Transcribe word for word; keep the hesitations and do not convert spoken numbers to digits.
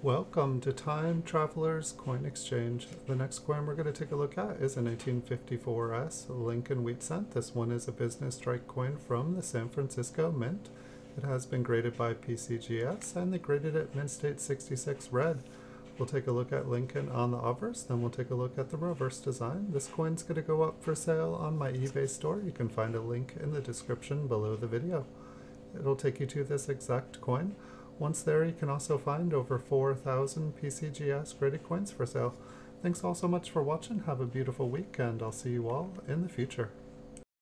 Welcome to Time Travelers Coin Exchange. The next coin we're going to take a look at is a nineteen fifty-four S Lincoln wheat cent. This one is a business strike coin from the San Francisco Mint. It has been graded by P C G S and they graded it Mint State sixty-six Red. We'll take a look at Lincoln on the obverse, then we'll take a look at the reverse design. This coin's going to go up for sale on my eBay store. You can find a link in the description below the video. It'll take you to this exact coin. Once there, you can also find over four thousand P C G S graded coins for sale. Thanks all so much for watching. Have a beautiful week, and I'll see you all in the future.